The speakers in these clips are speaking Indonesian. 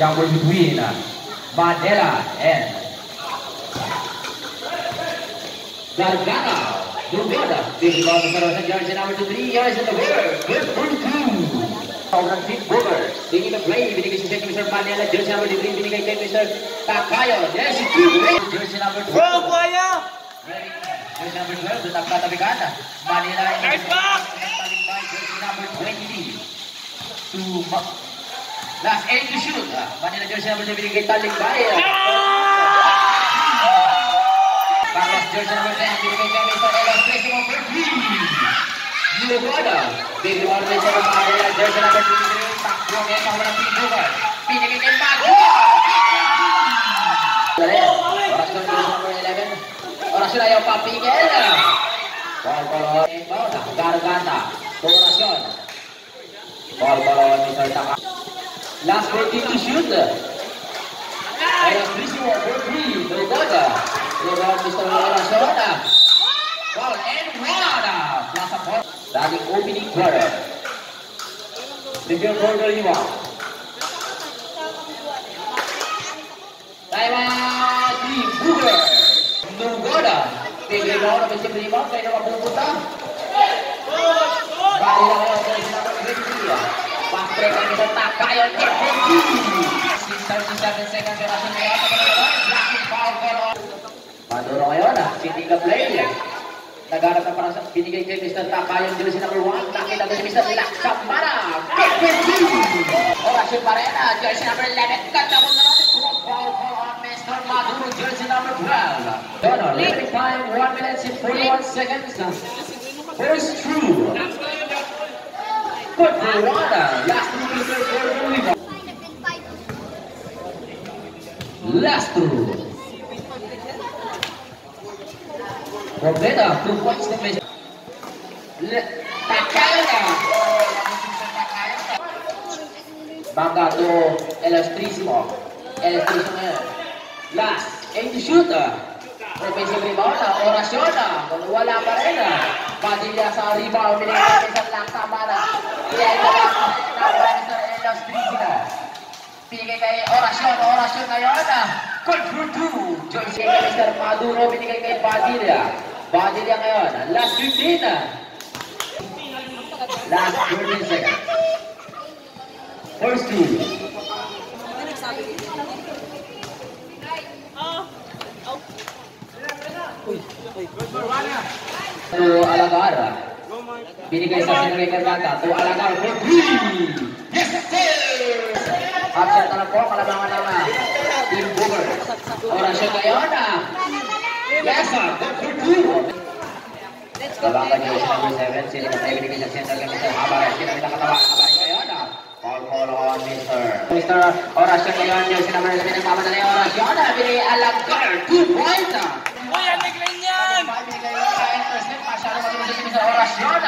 Django Jibuina, Mandela N, Gargana, Drogada, this was the first judge in our 3 years in the world, good for two. Big Boomer, being in the play, being in Mr. Mandela, judge number 3, being in Mr. Takayo, there she is, judge number 12. Jersey number 12, tetap kata Bigana. Manila is coming by jersey number 20. To last end to shoot. Manila jersey number 20 kay Taling Bayer. Carlos jersey number 10 kay Kevin Torres. Jersey number 3. Lugada. Big one jersey number 23. Takbong yang kawalan pinjaman. Pinjamin yang bagus. Oración ayo papiguera. Ball Garganta. Oración. Ball Mr. Taka. Last 14 to shoot. Oración for 3. Drogada. Drogada Mr. Oración. Ball and Rada. Plaza ball. Dari opening quarter. Second quarter lima. Taiwan 3 Booger. Nunggoda, tiga lawan mesin lima, saya nama Bungkuta. Bali lawan dari nama India. Pas mereka kita takayo terkunci. Sisa desekan berhasil melawan pemain Blackpink Falcon. Maduro Ayona, tiga player. Negara terperangkap tiga game Mister Takayo jelas nama Luang. Kita bisa dilaksak mana? Terkunci. Orang Simparena jelas nama Lenet katamu nanti kuat Falcon. Mr. Maduro, jersey number 12. Donor, limited time, 1 minute and 41 seconds. First true. Good for Rwanda. Last two to third quarter. Last two. Roberta, 2 points to miss. Takayana. Banga to Elastrisimo. Elastrisimo. Last, end shooter. Profesor Ribaona, Oraciona, wala pa rin na. Padilla sa rebound, pinagpapit sa laksamana. Pinagpapit sa Elos Trisina. Pinigay kay Oraciona, Oraciona yun na. Control 2. Joyce Mr. Maduro, pinigay kay Padilla. Padilla ngayon, last 15 na. Last 15 seconds. First two. Tuh Alagar, binigay sa sinagay Garganta. Tuh Alagar, for three. Yes, yes. Absent na lang po, kalabangan naman. Team Boomer. Orasyon ngayon na. Yes, sir. For two. Kalabangan niyo sa number 7. Sila na tayo binigay sa center kami sa Habaran. Sila na katawa. Habaran ngayon na. Call on, Mr. Mr. Orasyon ngayon niyo. Sila naman namin ang pamatala yung Orasyon na. Binigay Alagar, 2 points na. Uy, ang nagling niyan! Binigay yung intercept. Masyadong matuloy si Mr. Oracion.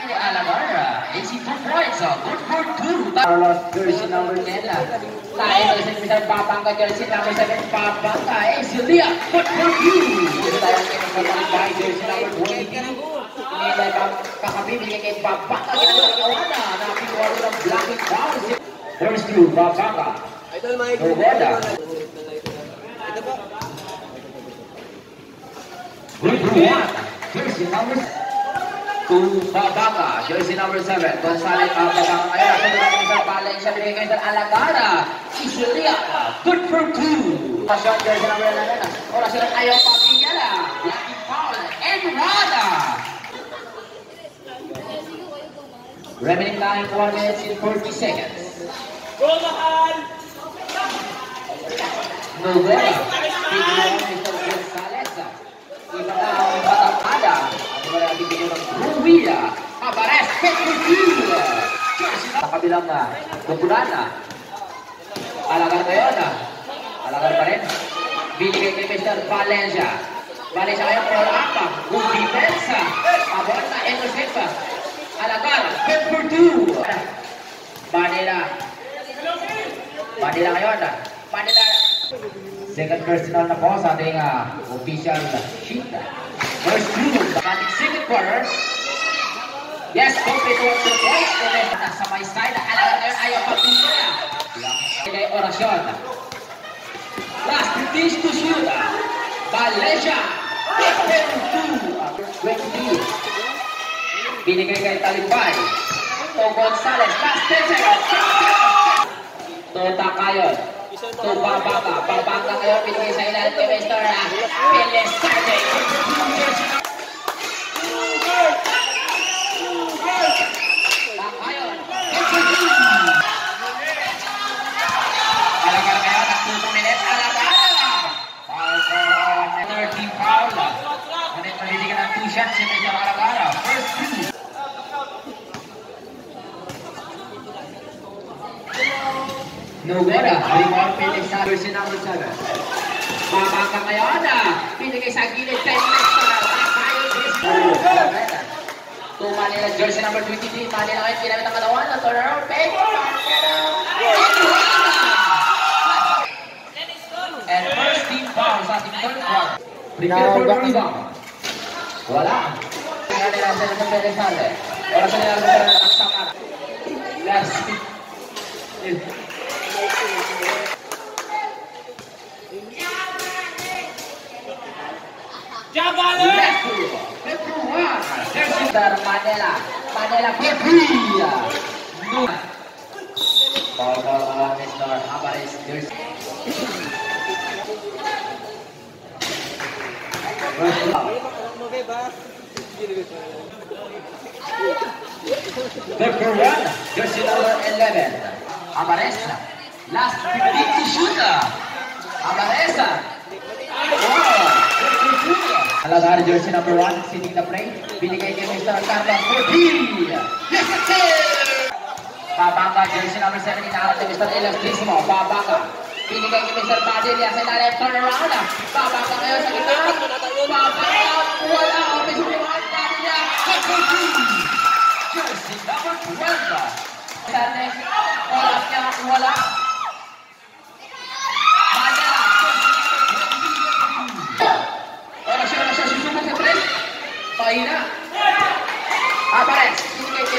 Kini Alagar. 82 points. Good for 2. Carlos jersey number 10. Tayo jersey Mr. Papanga jersey number 7. Papanga. Ezilia. Good for 2. Tayo jersey number 20. Kini tayo kakabi. Binigay kay Papanga. Ginawana. Nakiwaro ng blocking down. First two. Papanga. Nogoda. Ito po. Good one, jersey number 2, Babaka, jersey number 7, Gonzalez Babaka, ayun, pinagay sa Paleng, siya pinagay sa Alagara, Isilia, good for 2, pasyon, jersey number 11, Oración ayaw Papigala, Lucky Paul, and Rada. Remaining time, 1 minutes in 40 seconds. Go, Mahal! Noguera, Mr. Gonzalez, Batakada, kemudian dibikin Ruwila, Abares, Petrujillo, kabilang na, Gopulana, Alagar Gayona, Alagar Paren, binigay kay Mr. Valencia, Valencia ngayon for apa, good defense, Aborta, Endosepa, Alagar, Petrujillo, Manila ngayon, Manila, second personal na po sa ating official sheet. First two, ating second quarter. Yes, complete 1 to 2 points. Sa may side, Alagar ayaw pag-inyo na. e ora sciolta la stessa sciuta balleggia e cultura quindi viene greca e talibani to Gonzales Castells to Takayon to Babaka kayo pinili sa ilan to Mr. Pelesade Nogora, halimbawa pinagsabi sinang usaga. Mabaka ngayon na pinagay sa gilid 10 minutes na nakakayon to Manila jersey number 23 Manila ngayon kinamit ang kalawan na turnaround pick and first team foul sa ating third round. Prepare for the rebound. Wala Manila sa ng Alexander oras na nila ang saka last speed Manila, Manila Pepia. Ball Mr. Alvarez. Number one, jersey number 11. Alvarez. Last 50 shooter. Alvarez. Alagar jersey number 1 sitting the play binigay kay Mr. Carlos Rodriguez. Yes sir. Babaka jersey number 7 inaarap kay Mr. Elastismo. Babaka binigay kay Mr. Padilla sa left corner round. Babaka ngayon sa gitna. Babaka wala ang pisuliman Padilla. Jersey number 12. Sa next oras niya wala. Paina Alvarez ini ke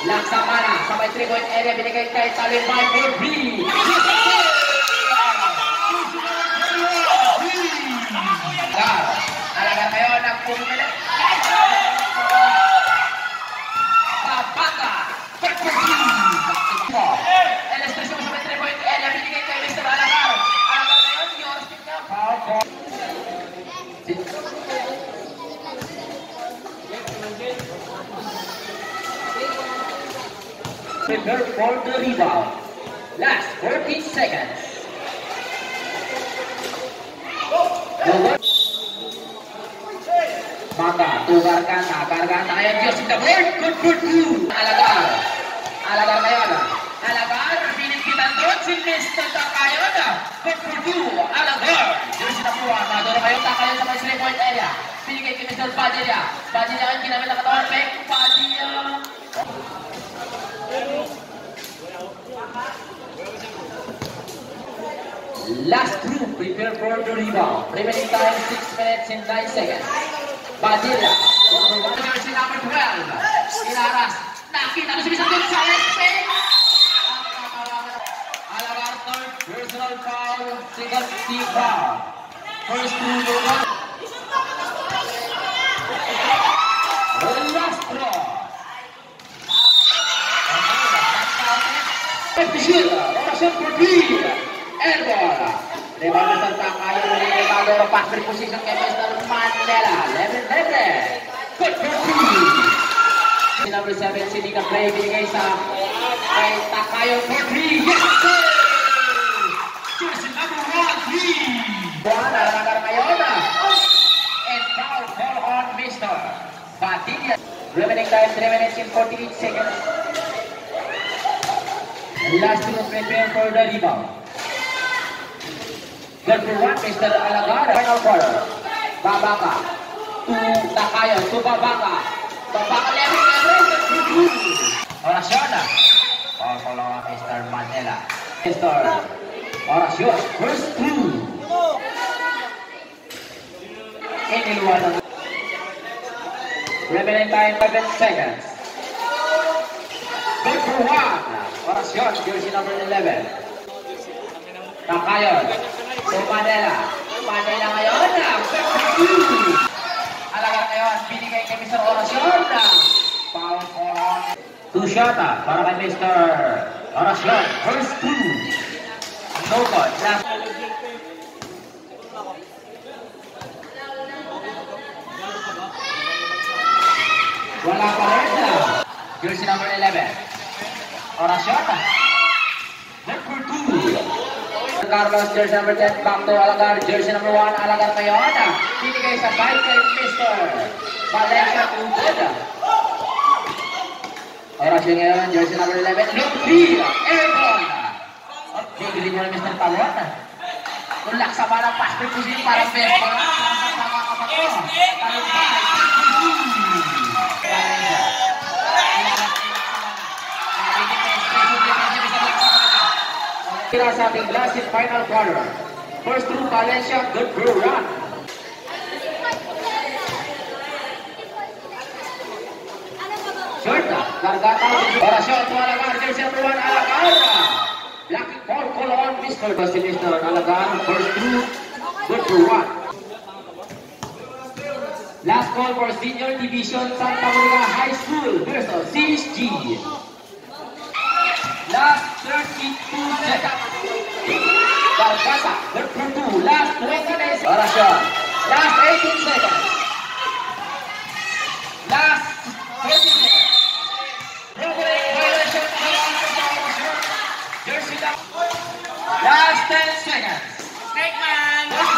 Laksamana sampai 3-point area binigay kay Taliban Rodriguez. Alaga kayo ng 10 minutes. Papaka. Elestrisyo sampai 3-point area binigay kay Mr. Alagar. Alaga kayo ng yours na foul. Prepare for the rebound. Last 14 seconds. Maka tukarkan, takarkan, tayo Diyos in the board. Good for you. Alagar. Alagar kayo na. Alagar, pinigitan doon si Mr. Takayoda. Good for you. Alagar. Diyos in the board. Maduro kayo, takayon sa 3-point area. Pinigay kay Mr. Padilla. Padilla kayo, ginamit ang katawan. Make Padilla. Last group, prepare for the rebound. Remaining time 6 minutes and 9 seconds. Padilla, jersey number 12. Ilaras, nakita ko si Mr. Gonzales. Alagar third personal foul, single team foul. First two to one. Last draw. Padilla, Elbola, lebar serta kayu dari Maduro pas berposisi ke Mr. Mandela, level. Good for you. Number 7 sini ka play binigay sa kay Takayo Rodriguez. Yes, number 1. Wala na kayo na. And foul on Mr. Padilla. Remaining time 3 minutes and 48 seconds. Last to prepare for the rebound. Number one, Mr. Alagara. Final corner. Babaka. To Takayo. To Babaka. Babaka left. Orasyon. Kolong Mr. Mandela. Mr. Orasyon. First two. Iniluan. Remaining time 11 seconds. Good for one. Orasyon. Jersey number 11. Takayo. To Mandela. Mandela ngayon. Alagara ngayon. Binigay kay Mr. Orasyon. Two shot para kay Mr. Orasyon. First two. No good. Wala pa rin na. Jersey number 11. Orasyon. Number two. Carlos, jersey number 10. Back to Alagar. Jersey number 1. Alagar ngayon. Pinigay sa bike kay Mr. Valencia Ugeda. Orasyon ngayon, jersey number 11, Lupia, Airborne. Pagigilin mo na Mr. Tawon. Kung laksa pa ng pass break position para fair. Tira sa ating last in final quarter. First through Valencia, good goal run. Largata, Orasyon, Alagar, jersey number 1, Alagar. Lucky ball, Colon, Mr. Basilister, Alagar, first two, good for one. Last call for Senior Division, Santa Maria High School versus CSG. Last 32 seconds. Largata, good for two, last 20 seconds. Orasyon, last 18 seconds. Last 20 seconds. Last 10 seconds. Snake man.